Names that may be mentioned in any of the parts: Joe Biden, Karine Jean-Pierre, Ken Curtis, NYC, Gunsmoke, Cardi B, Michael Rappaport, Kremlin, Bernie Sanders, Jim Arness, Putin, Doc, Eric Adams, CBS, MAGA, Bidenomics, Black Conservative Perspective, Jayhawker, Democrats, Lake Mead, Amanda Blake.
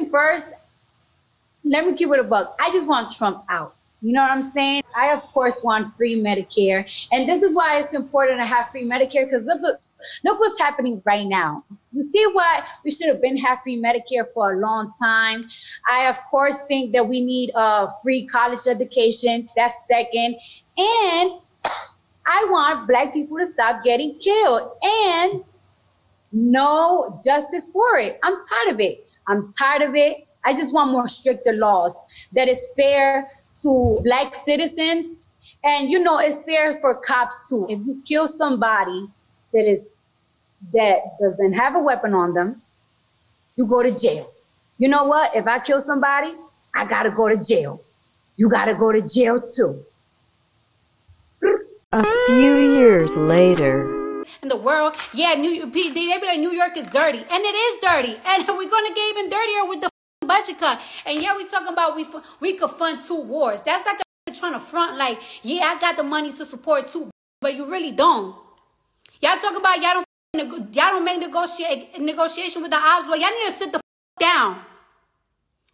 thing first, let me give it a buck. I just want Trump out. You know what I'm saying? I, of course, want free Medicare. And this is why it's important to have free Medicare, because look what's happening right now. You see why we should have been have free Medicare for a long time. I, of course, think that we need free college education. That's second. And I want Black people to stop getting killed and no justice for it. I'm tired of it. I'm tired of it. I just want more stricter laws that is fair to Black citizens. And, you know, it's fair for cops too. If you kill somebody that doesn't have a weapon on them, you go to jail. You know what? If I kill somebody, I gotta go to jail. You gotta go to jail too. A few years later. In the world, yeah, they be like, New York is dirty. And it is dirty. And we're gonna get even dirtier with the budget cut. And yeah, we're talking about we could fund 2 wars. That's like trying to front like, yeah, I got the money to support 2, but you really don't. Y'all talk about y'all don't make negotiation with the odds. Well, y'all need to sit the down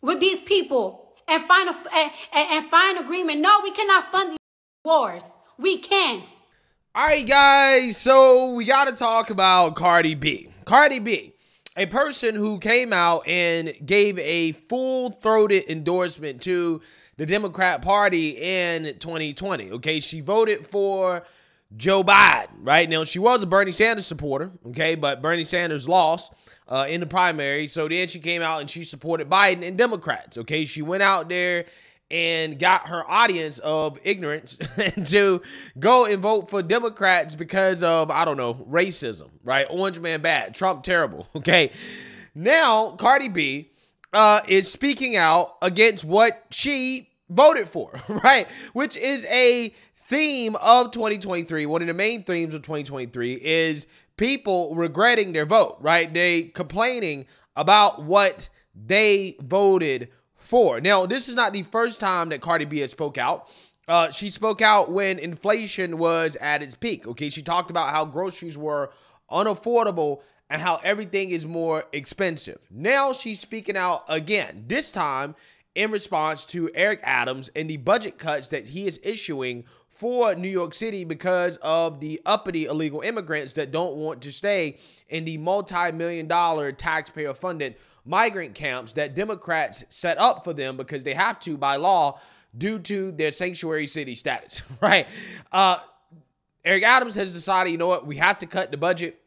with these people and find agreement. No, we cannot fund these wars. We can't. All right, guys. So we got to talk about Cardi B. Cardi B, a person who came out and gave a full-throated endorsement to the Democrat Party in 2020. Okay, she voted for Joe Biden, right? Now, she was a Bernie Sanders supporter, okay? But Bernie Sanders lost in the primary. So then she came out and she supported Biden and Democrats, okay? She went out there and got her audience of ignorance to go and vote for Democrats because of, I don't know, racism, right? Orange man bad, Trump terrible, okay? Now, Cardi B is speaking out against what she voted for, right? Which is a theme of 2023. One of the main themes of 2023 is people regretting their vote, right? They complaining about what they voted for. Now, this is not the first time that Cardi B has spoke out. She spoke out when inflation was at its peak. Okay, she talked about how groceries were unaffordable and how everything is more expensive. Now she's speaking out again, this time in response to Eric Adams and the budget cuts that he is issuing for New York City because of the uppity illegal immigrants that don't want to stay in the multi-million-dollar taxpayer-funded migrant camps that Democrats set up for them because they have to by law due to their sanctuary city status, right? Eric Adams has decided, you know what, we have to cut the budget.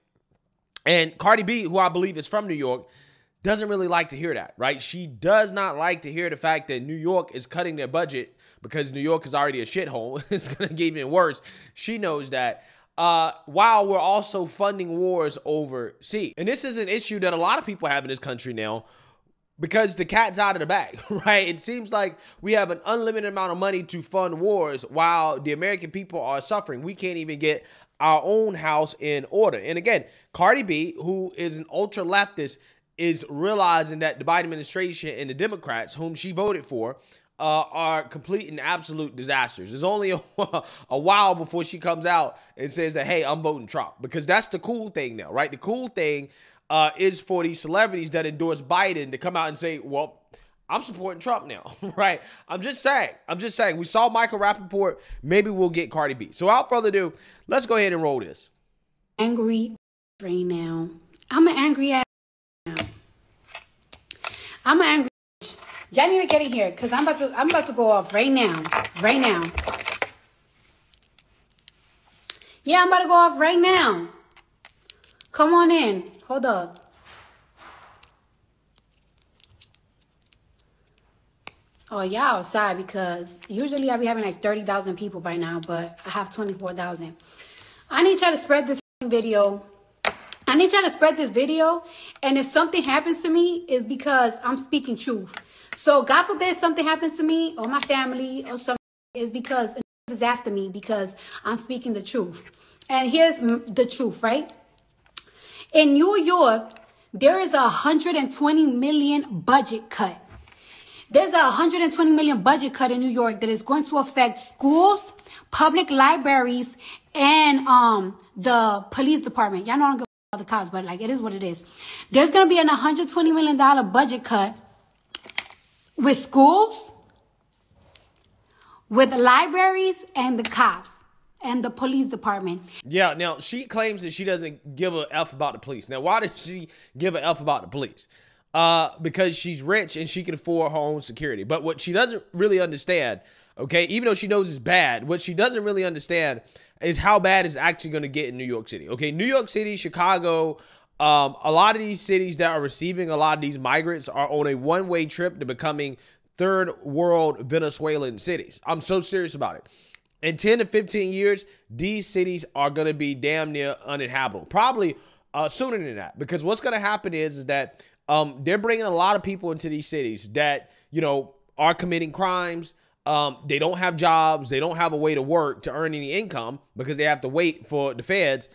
And Cardi B, who I believe is from New York, doesn't really like to hear that, right? She does not like to hear the fact that New York is cutting their budget because New York is already a shithole. It's going to get even worse. She knows that. While we're also funding wars overseas. And this is an issue that a lot of people have in this country now because the cat's out of the bag, right? It seems like we have an unlimited amount of money to fund wars while the American people are suffering. We can't even get our own house in order. And again, Cardi B, who is an ultra-leftist, is realizing that the Biden administration and the Democrats, whom she voted for, are complete and absolute disasters. There's only a while before she comes out and says that, hey, I'm voting Trump, because that's the cool thing now, right? The cool thing is for these celebrities that endorse Biden to come out and say, well, I'm supporting Trump now, right? I'm just saying. We saw Michael Rappaport. Maybe we'll get Cardi B. So without further ado, let's go ahead and roll this. Angry right now. I'm an angry ass. I'm an angry bitch. Y'all need to get in here because I'm about to go off right now. Right now. Yeah, I'm about to go off right now. Come on in. Hold up. Oh, y'all outside because usually I be having like 30,000 people by now, but I have 24,000. I need y'all to spread this video. I need y'all to spread this video, and if something happens to me, it's because I'm speaking truth. So God forbid something happens to me or my family or something, it's because it's after me because I'm speaking the truth. And here's the truth, right? In New York, there is a $120 million budget cut. There's a $120 million budget cut in New York that is going to affect schools, public libraries, and the police department. Y'all know I'm the cops, but like it is what it is. There's gonna be an $120 million budget cut with schools, with the libraries, and the cops, and the police department. Yeah, now she claims that she doesn't give a F about the police. Now, why did she give a F about the police? Because she's rich and she can afford her own security. But what she doesn't really understand, okay, even though she knows it's bad, what she doesn't really understand is how bad it's actually going to get in New York City. Okay, New York City, Chicago, a lot of these cities that are receiving a lot of these migrants are on a one-way trip to becoming third world Venezuelan cities. I'm so serious about it. In 10 to 15 years, these cities are going to be damn near uninhabitable. Probably sooner than that, because what's going to happen is that they're bringing a lot of people into these cities that, you know, are committing crimes. They don't have jobs. They don't have a way to work to earn any income because they have to wait for the feds.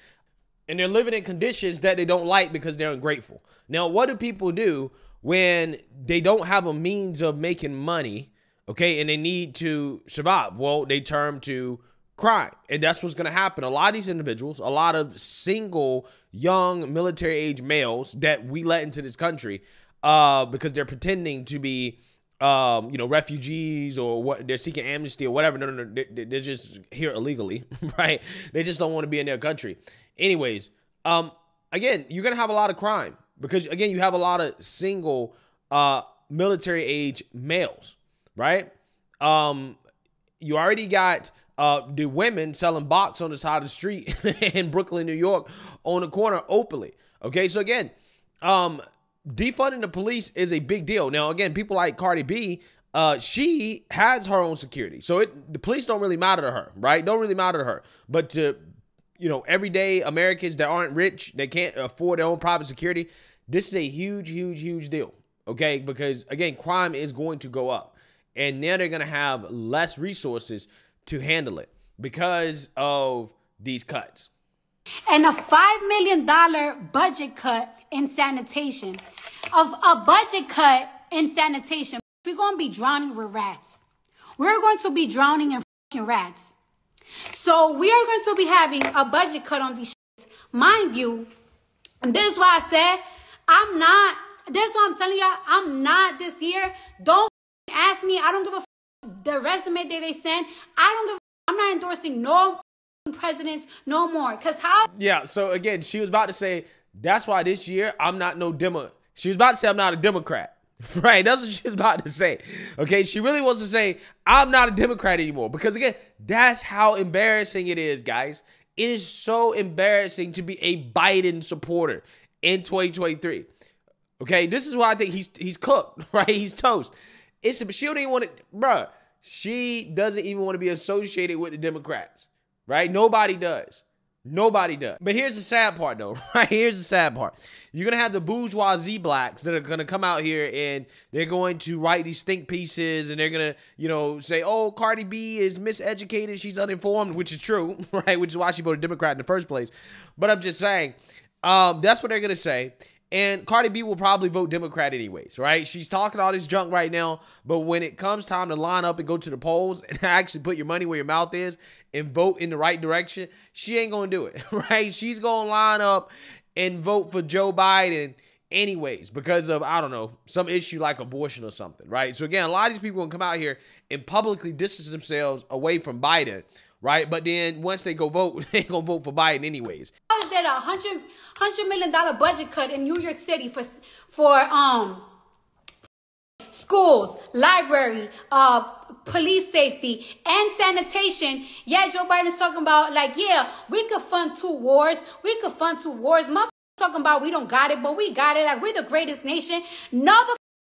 And they're living in conditions that they don't like because they're ungrateful. Now, what do people do when they don't have a means of making money, okay, and they need to survive? Well, they turn to crime, and that's what's going to happen. A lot of these individuals, a lot of single, young, military-age males that we let into this country because they're pretending to be, you know, refugees or what, they're seeking amnesty or whatever. No, they're just here illegally, right? They just don't want to be in their country. Anyways, again, you're going to have a lot of crime because, again, you have a lot of single military age males, right? You already got the women selling box on the side of the street in Brooklyn, New York, on the corner openly. Okay, so again, defunding the police is a big deal. Now, again, people like Cardi B, she has her own security. So the police don't really matter to her, right? Don't really matter to her. But to, you know, everyday Americans that aren't rich, they can't afford their own private security, this is a huge, huge, huge deal, okay? Because, again, crime is going to go up. And now they're going to have less resources to handle it because of these cuts. And a $5 million budget cut in sanitation. We're going to be drowning with rats. We're going to be drowning in fucking rats. So we are going to be having a budget cut on these shits. Mind you, and this is why I said, this is why I'm telling y'all, I'm not this year. Don't ask me. I don't give a fuck the resume that they send. I don't give a fuck. I'm not endorsing no presidents no more. Because how? Yeah, so again, she was about to say, that's why this year I'm not no Democrat. She was about to say I'm not a Democrat. Right, that's what she was about to say. Okay, she really wants to say, I'm not a Democrat anymore. Because again, that's how embarrassing it is, guys. It is so embarrassing to be a Biden supporter in 2023. Okay, this is why I think he's cooked, right? He's toast. She don't even want to, bruh, she doesn't even want to be associated with the Democrats, right? Nobody does. Nobody does. But here's the sad part, though, right? Here's the sad part. You're going to have the bourgeoisie blacks that are going to come out here and they're going to write these think pieces and they're going to, you know, say, oh, Cardi B is miseducated. She's uninformed, which is true, right? Which is why she voted Democrat in the first place. But I'm just saying, that's what they're going to say. And Cardi B will probably vote Democrat anyways, right? She's talking all this junk right now, but when it comes time to line up and go to the polls and actually put your money where your mouth is and vote in the right direction, she ain't going to do it, right? She's going to line up and vote for Joe Biden anyways because of, I don't know, some issue like abortion or something, right? So again, a lot of these people going to come out here and publicly distance themselves away from Biden, right? But then once they go vote, they going to vote for Biden anyways. That $100 million budget cut in New York City for schools, library, police safety, and sanitation. Yeah, Joe Biden's talking about like, yeah, we could fund 2 wars. We could fund 2 wars. Motherfuckers talking about we don't got it, but we got it. Like, we're the greatest nation. No,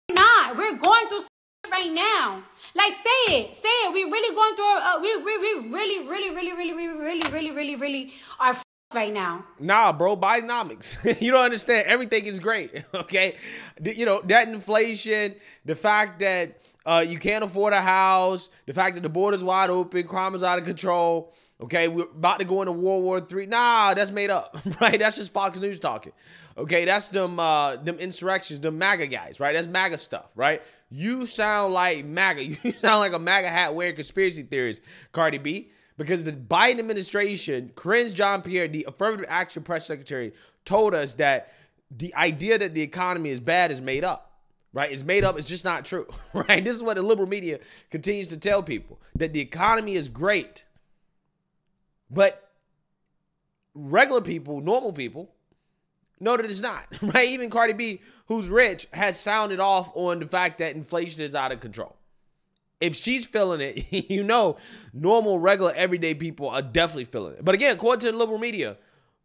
the not. We're going through right now. Like, say it. We're really going through. We really are right now. Nah, bro, Bidenomics. You don't understand. Everything is great, okay? You know, that inflation, the fact that you can't afford a house, the fact that the border's wide open, crime is out of control, okay? We're about to go into World War III. Nah, that's made up, right? That's just Fox News talking, okay? That's them insurrections, them MAGA guys, right? That's MAGA stuff, right? You sound like MAGA. You sound like a MAGA hat-wearing conspiracy theorist, Cardi B. Because the Biden administration, Karine Jean-Pierre, the Affirmative Action Press Secretary, told us that the idea that the economy is bad is made up, right? It's made up. It's just not true, right? This is what the liberal media continues to tell people, that the economy is great, but regular people, normal people, know that it's not, right? Even Cardi B, who's rich, has sounded off on the fact that inflation is out of control. If she's feeling it, you know, normal, regular, everyday people are definitely feeling it. But again, according to the liberal media,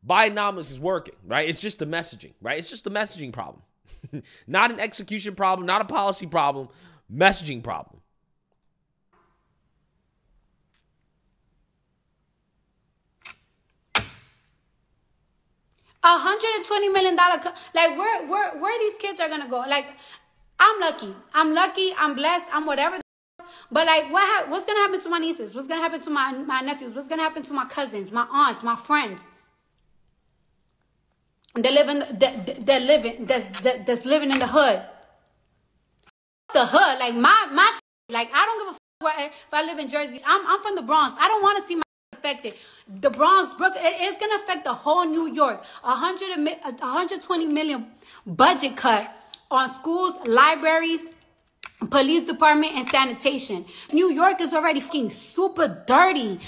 Bidenomics is working, right? It's just the messaging, right? It's just the messaging problem. Not an execution problem, not a policy problem, messaging problem. $120 million, like where these kids are going to go? Like, I'm lucky, I'm blessed, I'm whatever. But like, what's going to happen to my nieces? What's going to happen to my nephews? What's going to happen to my cousins, my aunts, my friends? That's living in the hood. The hood, like my shit, like I don't give a fuck where, if I live in Jersey. I'm from the Bronx. I don't want to see my affected. The Bronx, Brooklyn, it's gonna affect the whole New York. $120 million budget cut on schools, libraries, police department, and sanitation. New York is already fucking super dirty.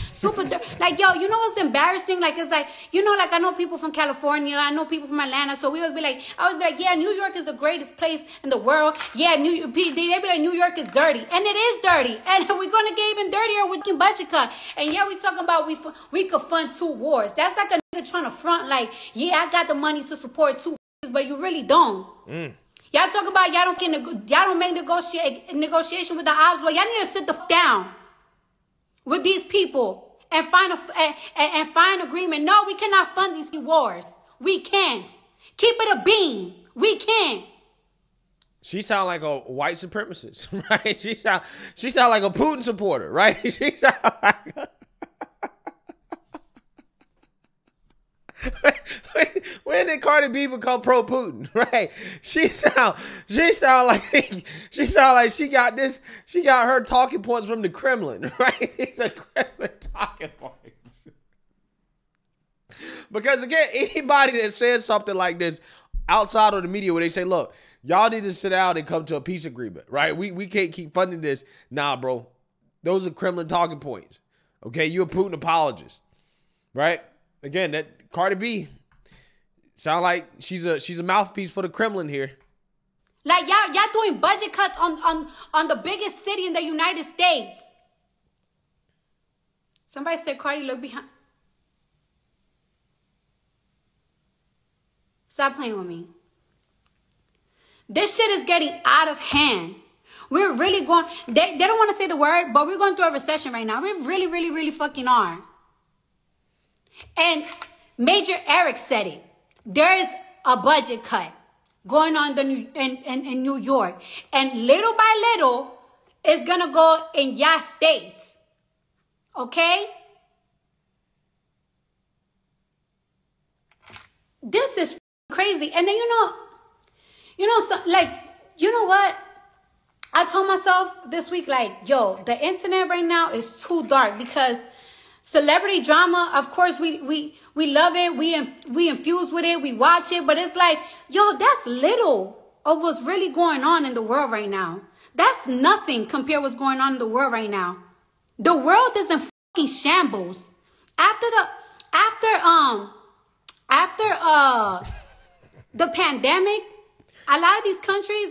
Like, yo, you know what's embarrassing? Like, it's like, you know, like I know people from California, I know people from Atlanta, so we always be like, yeah, New York is the greatest place in the world. Yeah, they be like, New York is dirty, and it is dirty, and we're gonna get even dirtier with the budget cut. And yeah, we talking about we could fund 2 wars. That's like a nigga trying to front like, yeah, I got the money to support 2 wars, but you really don't. Y'all talk about y'all don't make negotiation with the odds. Well, y'all need to sit the f down with these people and find agreement. No, we cannot fund these wars. We can't. Keep it a beam. We can't. She sound like a white supremacist, right? She sound like a Putin supporter, right? She sound like a... When did Cardi B become pro-Putin? Right? She sound like she got her talking points from the Kremlin, right? It's a Kremlin talking points. Because again, anybody that says something like this outside of the media, where they say, "Look, y'all need to sit down and come to a peace agreement," right? We can't keep funding this. Nah, bro, those are Kremlin talking points. Okay, you're a Putin apologist, right? Again, that Cardi B sound like she's a mouthpiece for the Kremlin here. Like y'all doing budget cuts on the biggest city in the United States. Somebody said Cardi look behind. Stop playing with me. This shit is getting out of hand. We're really going. They don't want to say the word, but we're going through a recession right now. We really, really, really fucking are. And Major Eric said it. There is a budget cut going on in New York. And little by little, it's going to go in your states. Okay? This is crazy. And then, you know what? I told myself this week, like, yo, the internet right now is too dark because... celebrity drama, of course, we love it. We infuse with it. We watch it. But it's like, yo, that's little of what's really going on in the world right now. That's nothing compared to what's going on in the world right now. The world is in fucking shambles. After the pandemic, a lot of these countries,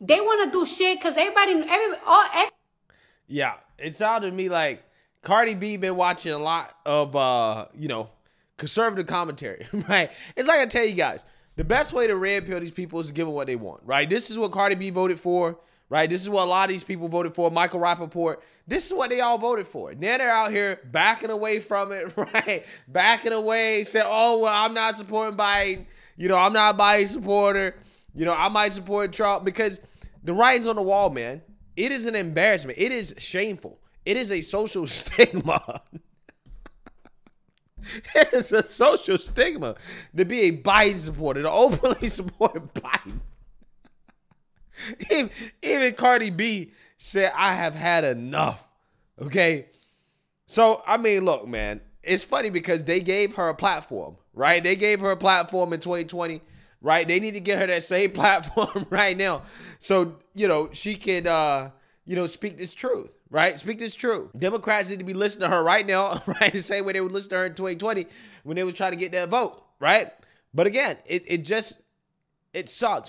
they want to do shit because everybody. Yeah, it sounded to me like Cardi B been watching a lot of, you know, conservative commentary, right? It's like I tell you guys, the best way to red pill these people is to give them what they want, right? This is what Cardi B voted for, right? This is what a lot of these people voted for, Michael Rappaport. This is what they all voted for. And then they're out here backing away from it, right? Backing away, saying, oh, well, I'm not supporting Biden. You know, I'm not a Biden supporter. You know, I might support Trump, because the writing's on the wall, man. It is an embarrassment. It is shameful. It is a social stigma. It is a social stigma to be a Biden supporter, to openly support Biden. Even Cardi B said, I have had enough. Okay? So, I mean, look, man. It's funny because they gave her a platform, right? They gave her a platform in 2020. right? They need to get her that same platform right now. So, you know, she can, you know, speak this truth, right? Speak this truth. Democrats need to be listening to her right now, right? The same way they would listen to her in 2020 when they was trying to get that vote, right? But again, it sucks,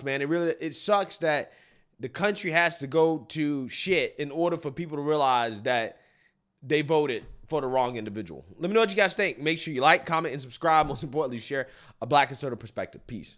man. It sucks that the country has to go to shit in order for people to realize that they voted for the wrong individual. Let me know what you guys think. Make sure you like, comment, and subscribe. Most importantly, share A Black Conservative Perspective. Peace.